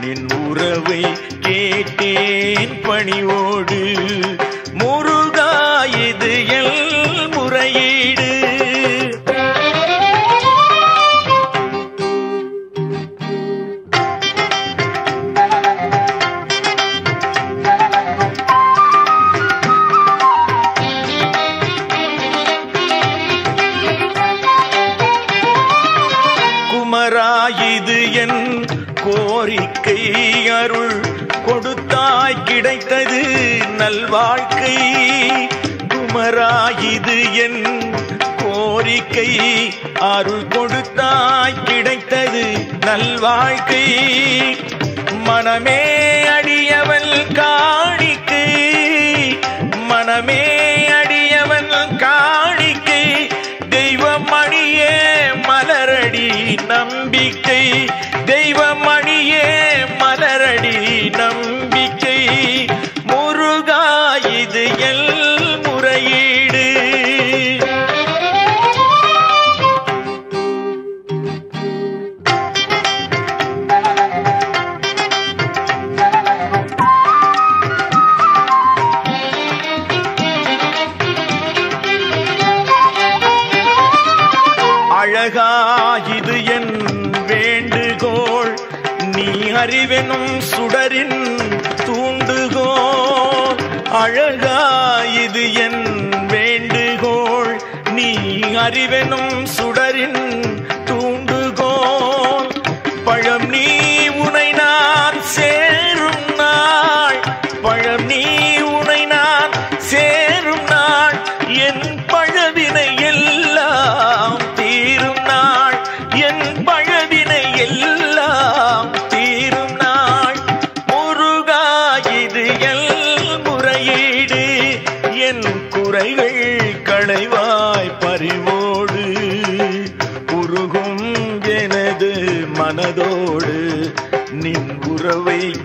நின் உறவை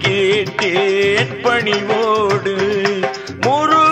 கேட்டேன் பணிவோடு முரு